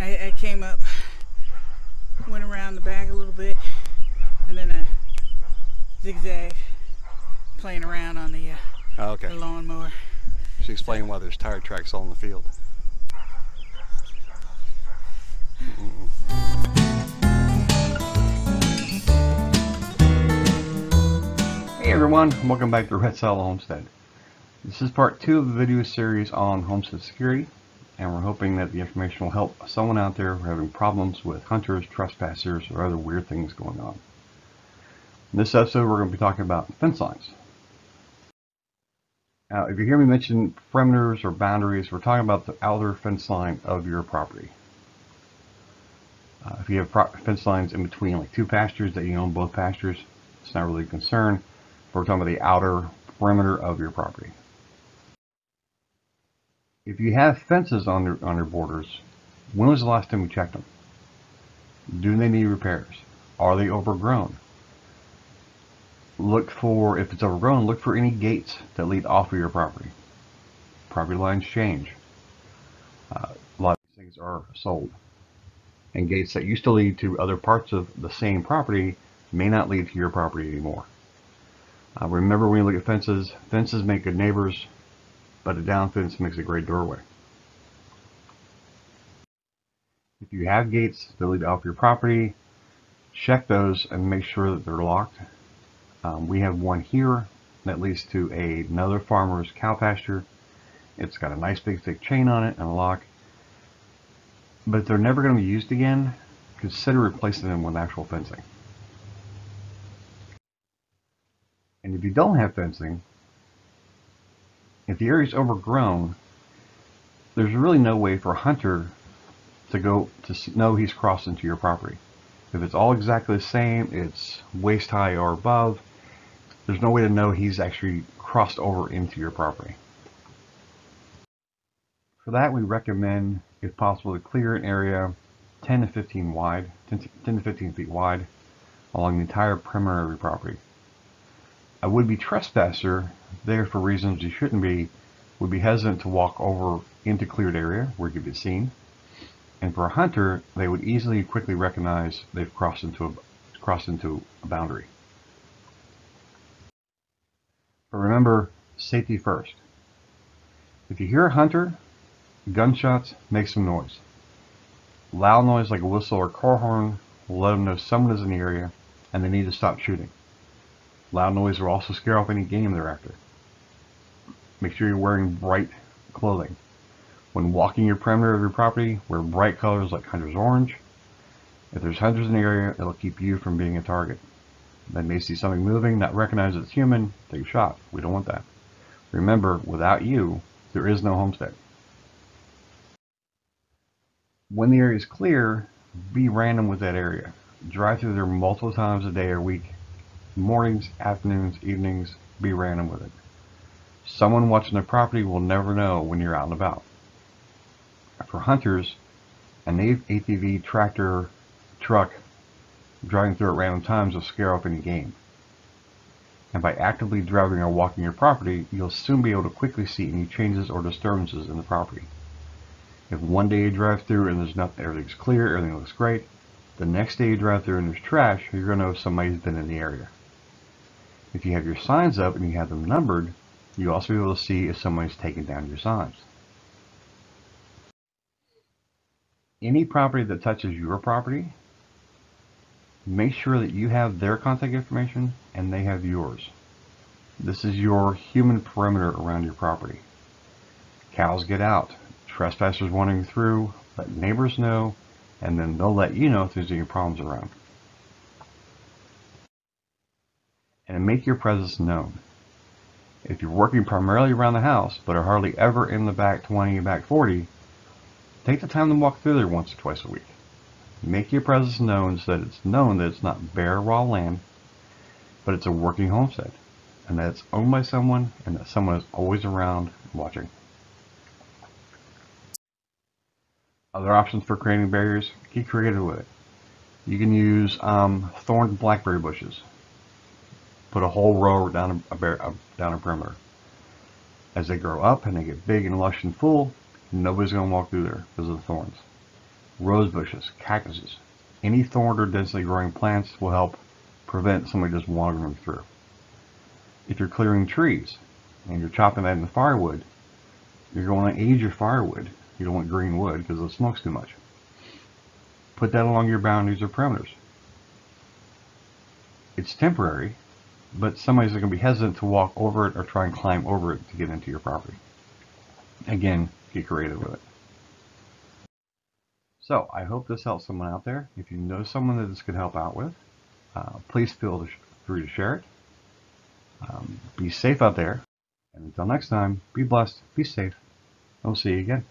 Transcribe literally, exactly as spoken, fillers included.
I, I came up, went around the back a little bit, and then I zigzag playing around on the, uh, oh, okay. the lawnmower. She explained why there's tire tracks all in the field. Mm-mm. Hey everyone, welcome back to Red Silo Homestead. This is part two of the video series on homestead security, and we're hoping that the information will help someone out there who are having problems with hunters, trespassers, or other weird things going on. In this episode, we're going to be talking about fence lines. Now, if you hear me mention perimeters or boundaries, we're talking about the outer fence line of your property. Uh, if you have pro fence lines in between, like two pastures that you own both pastures, it's not really a concern. We're talking about the outer perimeter of your property. If you have fences on their, on their borders, when was the last time you checked them? Do they need repairs? Are they overgrown? Look for, if it's overgrown, look for any gates that lead off of your property. Property lines change. Uh, a lot of these things are sold. And gates that used to lead to other parts of the same property may not lead to your property anymore. Uh, remember, when you look at fences, fences make good neighbors, but a down fence makes a great doorway. If you have gates that lead off your property, check those and make sure that they're locked. Um, we have one here that leads to a, another farmer's cow pasture. It's got a nice big thick chain on it and a lock, but they're never going to be used again. Consider replacing them with actual fencing. And if you don't have fencing, if the area is overgrown, there's really no way for a hunter to go to know he's crossed into your property. If it's all exactly the same, it's waist high or above, there's no way to know he's actually crossed over into your property. For that, we recommend, if possible, to clear an area ten to fifteen wide, ten to fifteen feet wide, along the entire perimeter of your property. A would-be trespasser, there for reasons you shouldn't be, would be hesitant to walk over into cleared area where you could be seen. And for a hunter, they would easily and quickly recognize they've crossed into a, crossed into a boundary. But remember, safety first. If you hear a hunter, gunshots make some noise. Loud noise like a whistle or car horn will let them know someone is in the area and they need to stop shooting. Loud noise will also scare off any game thereafter. Make sure you're wearing bright clothing. When walking your perimeter of your property, wear bright colors like hunter's orange. If there's hunters in the area, it'll keep you from being a target. They may see something moving, not recognize it's human, take a shot. We don't want that. Remember, without you, there is no homestead. When the area is clear, be random with that area. Drive through there multiple times a day or week. Mornings, afternoons, evenings, be random with it. Someone watching the property will never know when you're out and about. For hunters, an A T V, tractor, truck driving through at random times will scare off any game. And by actively driving or walking your property, you'll soon be able to quickly see any changes or disturbances in the property. If one day you drive through and there's nothing, everything's clear, everything looks great, the next day you drive through and there's trash, you're going to know somebody's been in the area. If you have your signs up and you have them numbered, you'll also be able to see if somebody's taken down your signs. Any property that touches your property, make sure that you have their contact information and they have yours. This is your human perimeter around your property. Cows get out, trespassers wandering through, let neighbors know, and then they'll let you know if there's any problems around. And make your presence known. If you're working primarily around the house, but are hardly ever in the back twenty, back forty, take the time to walk through there once or twice a week. Make your presence known so that it's known that it's not bare raw land, but it's a working homestead, and that it's owned by someone, and that someone is always around watching. Other options for creating barriers, get creative with it. You can use um, thorned blackberry bushes. Put a whole row down a, bar a, down a perimeter. As they grow up and they get big and lush and full, nobody's going to walk through there because of the thorns. rose bushes, cactuses, any thorned or densely growing plants will help prevent somebody just wandering through. If you're clearing trees and you're chopping that into firewood, you're going to age your firewood. You don't want green wood because it smokes too much. Put that along your boundaries or perimeters. It's temporary, but somebody's going to be hesitant to walk over it or try and climb over it to get into your property. Again, get creative with it. So I hope this helps someone out there. If you know someone that this could help out with, uh, please feel free to share it. Um, be safe out there. And until next time, be blessed, be safe, and we'll see you again.